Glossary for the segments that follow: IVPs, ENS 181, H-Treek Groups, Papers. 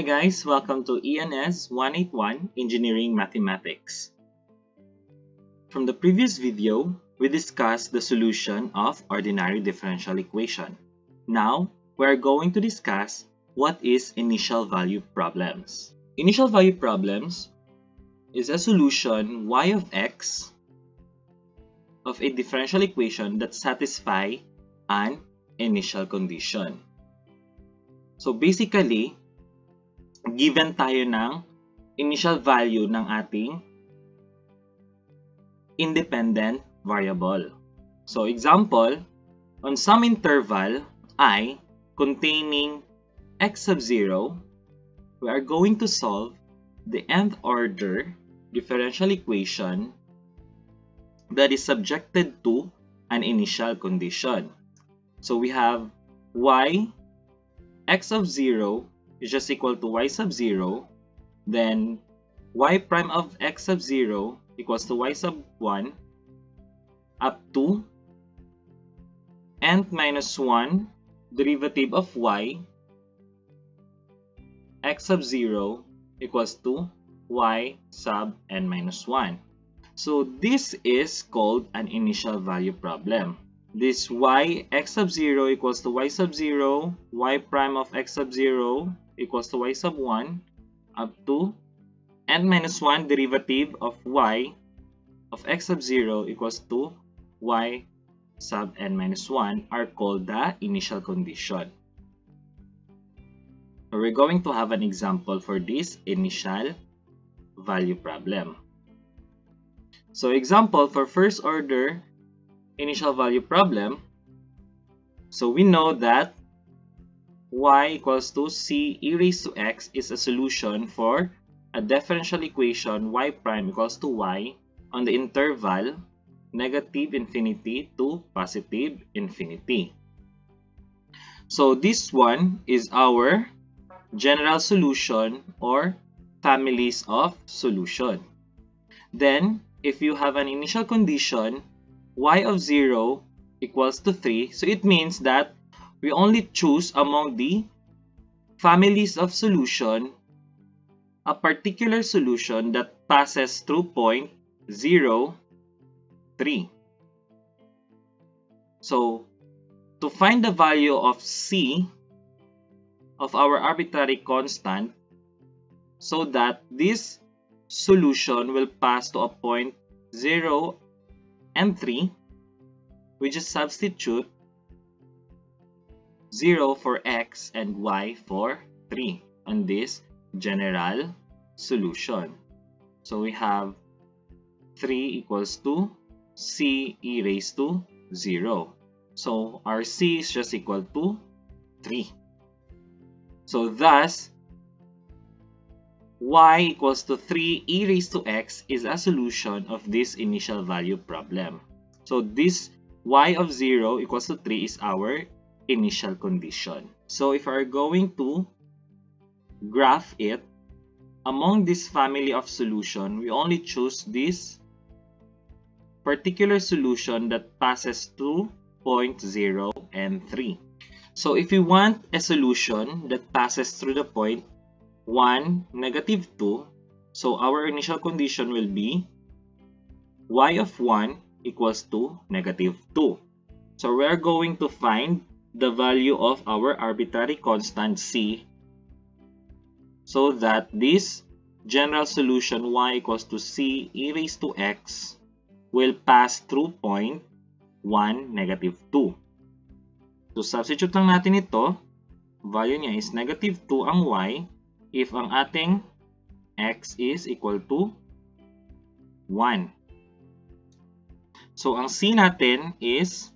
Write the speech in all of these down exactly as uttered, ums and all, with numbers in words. Hi guys, welcome to E N S one eighty-one Engineering Mathematics. From the previous video, we discussed the solution of ordinary differential equation. Now, we are going to discuss what is initial value problems. Initial value problems is a solution y of x of a differential equation that satisfies an initial condition. So basically, given tayo ng initial value ng ating independent variable. So example, on some interval I containing x sub zero, we are going to solve the nth order differential equation that is subjected to an initial condition. So we have y x of zero is just equal to y sub zero, then y prime of x sub zero equals to y sub one up to n minus one derivative of y x sub zero equals to y sub n minus one. So this is called an initial value problem. This y x sub zero equals to y sub zero, y prime of x sub zero equals to y sub one up to n minus one derivative of y of x sub zero equals to y sub n minus one are called the initial condition. We're going to have an example for this initial value problem. So example for first order initial value problem. So we know that y equals to c e raised to x is a solution for a differential equation y prime equals to y on the interval negative infinity to positive infinity. So this one is our general solution or families of solution. Then if you have an initial condition y of zero equals to three, so it means that we only choose among the families of solution a particular solution that passes through point zero, three. So to find the value of c of our arbitrary constant so that this solution will pass to a point zero and three, we just substitute zero for x and y for three on this general solution. So we have three equals to c e raised to zero. So our c is just equal to three. So thus, y equals to three e raised to x is a solution of this initial value problem. So this y of zero equals to three is our initial condition. So if we are going to graph it, among this family of solution, we only choose this particular solution that passes through point zero and three. So if you want a solution that passes through the point one, negative two, so our initial condition will be y of one equals to negative two. So we are going to find the value of our arbitrary constant c so that this general solution y equals to c e raised to x will pass through point one, negative two. So substitute lang natin ito, value niya is negative two ang y if ang ating x is equal to one. So ang c natin is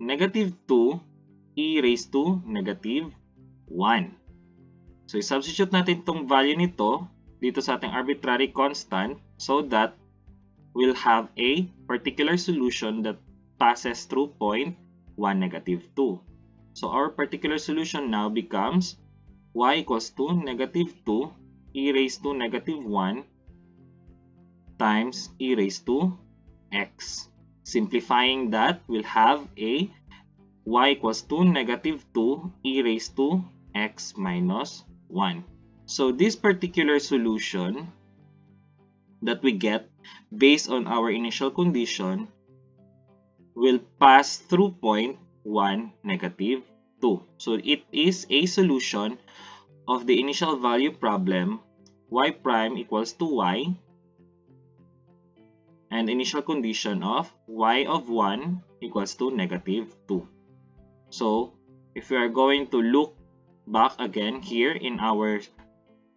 negative two e raised to negative one. So i-substitute natin itong value nito dito sa ating arbitrary constant so that we'll have a particular solution that passes through point one, negative two. So our particular solution now becomes y equals to negative two e raised to negative one times e raised to x. Simplifying that, we'll have a y equals to negative two e raised to x minus one. So this particular solution that we get based on our initial condition will pass through point one, negative two. So it is a solution of the initial value problem y prime equals to y and initial condition of y of one equals to negative two. So if we are going to look back again here in our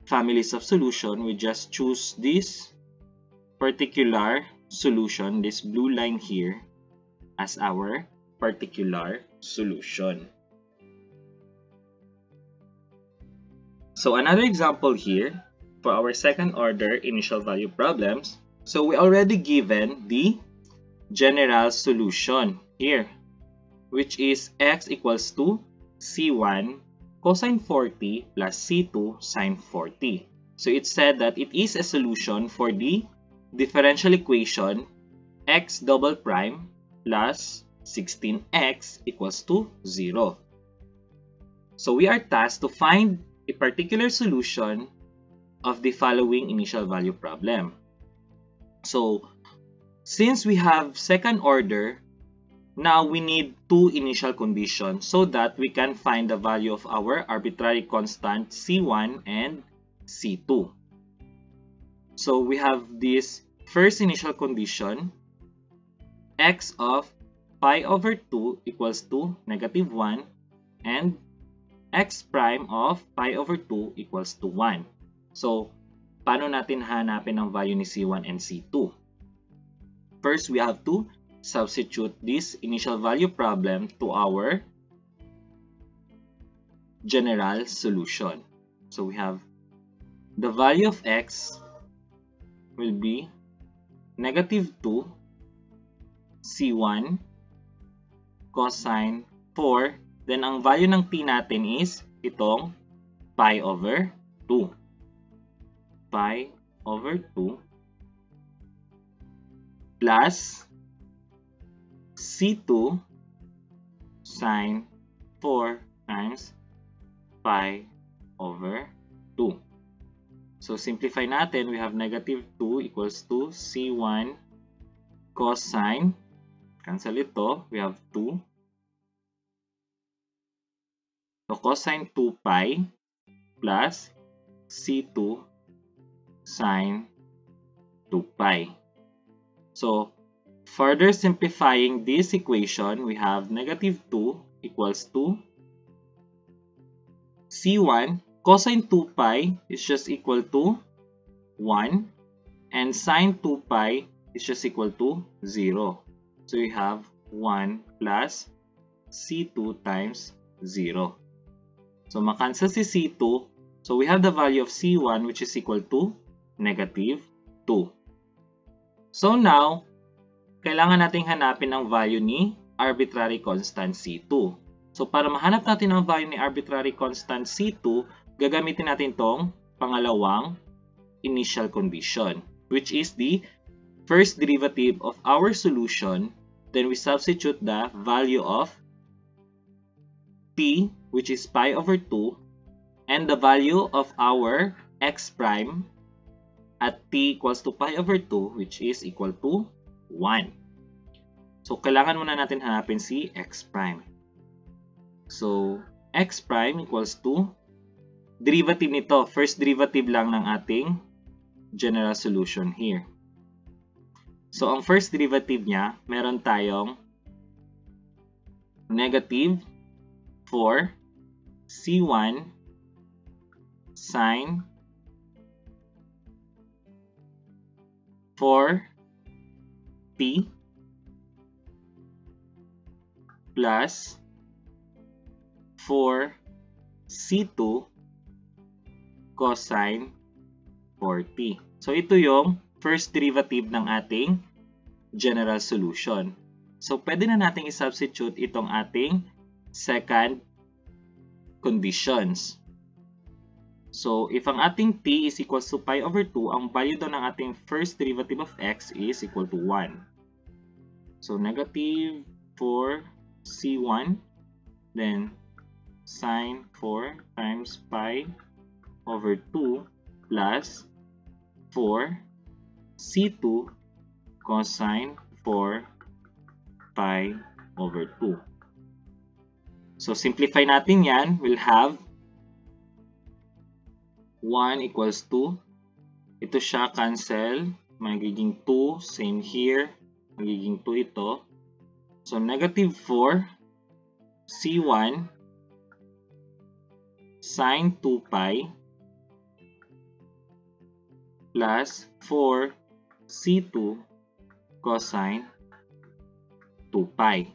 families of solution, we just choose this particular solution, this blue line here, as our particular solution. So another example here for our second order initial value problems. So we already given the general solution here, which is x equals to c one cosine forty plus c two sine forty. So it said that it is a solution for the differential equation x double prime plus sixteen x equals to zero. So we are tasked to find a particular solution of the following initial value problem. So since we have second order, now we need two initial conditions so that we can find the value of our arbitrary constant c one and c two. So we have this first initial condition, x of pi over two equals to negative one and x prime of pi over two equals to one. So paano natin hanapin ang value ni c one and c two? First, we have to substitute this initial value problem to our general solution. So we have the value of x will be negative two c one cosine four. Then ang value ng t natin is itong pi over two. Pi over two plus c two sine four times pi over two. So simplify natin, we have negative two equals to c one cosine, cancel ito, we have two. So cosine two pi plus c two sine two pi. So further simplifying this equation, we have negative two equals to c one cosine two pi is just equal to one and sine two pi is just equal to zero. So we have one plus c two times zero. So makancel si c two. So we have the value of c one which is equal to negative two. So now, kailangan nating hanapin ang value ni arbitrary constant c two. So para mahanap natin ang value ni arbitrary constant c two, gagamitin natin tong pangalawang initial condition, which is the first derivative of our solution. Then we substitute the value of t, which is pi over two, and the value of our x prime at t equals to pi over two, which is equal to one. So kailangan muna natin hanapin si x prime. So x prime equals to derivative nito, first derivative lang ng ating general solution here. So ang first derivative niya, meron tayong negative four c one sine four t plus four c two cosine four t. So ito yung first derivative ng ating general solution. So pwede na nating i-substitute itong ating second conditions. So if ang ating t is equals to pi over two, ang value daw ng ating first derivative of x is equal to one. So negative four c one, then sine four times pi over two plus four C two cosine four pi over two. So simplify natin yan, we'll have one equals two. Ito siya cancel, magiging two, same here, magiging two ito. So negative four C one sine two pi plus four C two cosine two pi.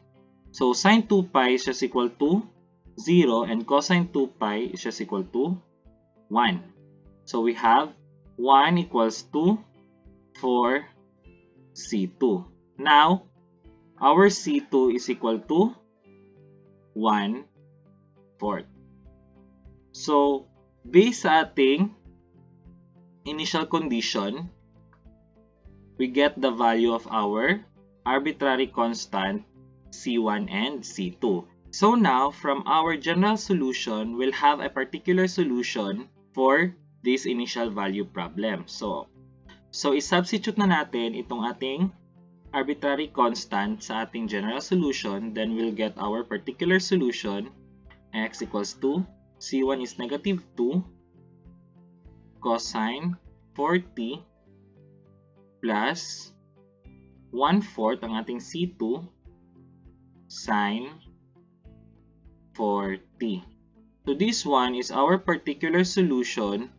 So sine two pi is just equal to zero and cosine two pi is just equal to one. So we have one equals to four C two. Now, our C two is equal to one fourth. So, based sa ating initial condition, we get the value of our arbitrary constant C one and C two. So now, from our general solution, we'll have a particular solution for this initial value problem. So, so i-substitute na natin itong ating arbitrary constant sa ating general solution, then we'll get our particular solution, x equals to, C one is negative two, cosine forty, plus one fourth ang ating C two, sine forty. So this one is our particular solution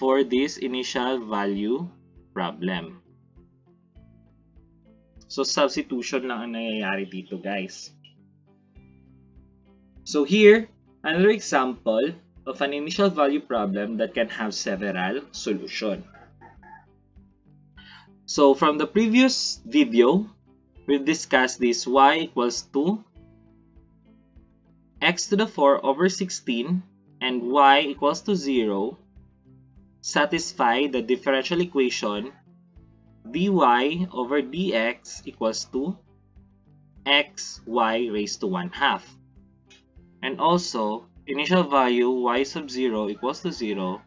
for this initial value problem. So substitution lang ang nangyayari dito, guys. So here, another example of an initial value problem that can have several solutions. So from the previous video, we've discussed this y equals to x to the four over sixteen and y equals to zero. Satisfy the differential equation dy over dx equals to xy raised to one half. And also, initial value y sub zero equals to zero.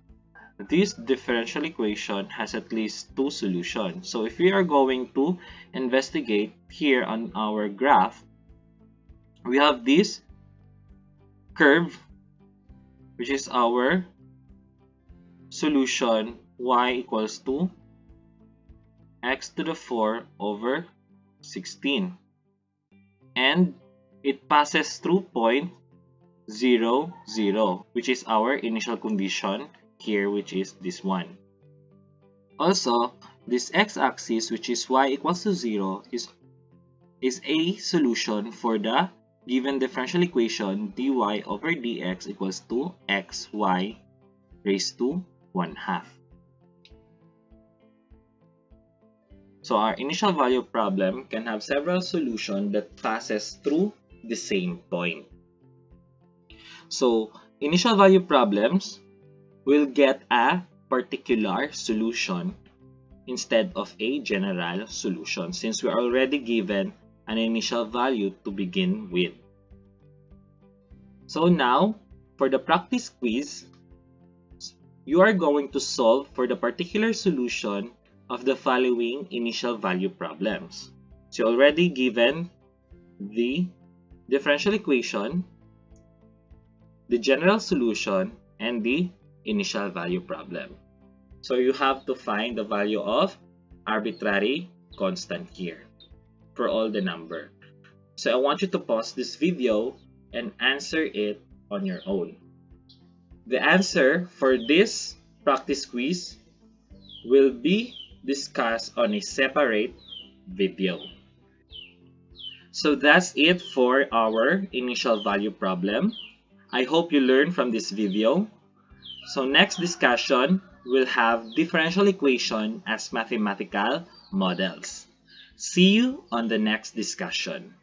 This differential equation has at least two solutions. So if we are going to investigate here on our graph, we have this curve, which is our solution y equals to x to the four over sixteen, and it passes through point zero, zero, which is our initial condition here, which is this one. Also, this x-axis, which is y equals to zero, is, is a solution for the given differential equation dy over dx equals to xy raised to one half. So our initial value problem can have several solutions that passes through the same point. So initial value problems will get a particular solution instead of a general solution, since we are already given an initial value to begin with. So now, for the practice quiz, you are going to solve for the particular solution of the following initial value problems. So you're already given the differential equation, the general solution, and the initial value problem. So you have to find the value of arbitrary constant here for all the number. So I want you to pause this video and answer it on your own. The answer for this practice quiz will be discuss on a separate video. So that's it for our initial value problem. I hope you learned from this video. So next discussion will have differential equation as mathematical models. See you on the next discussion.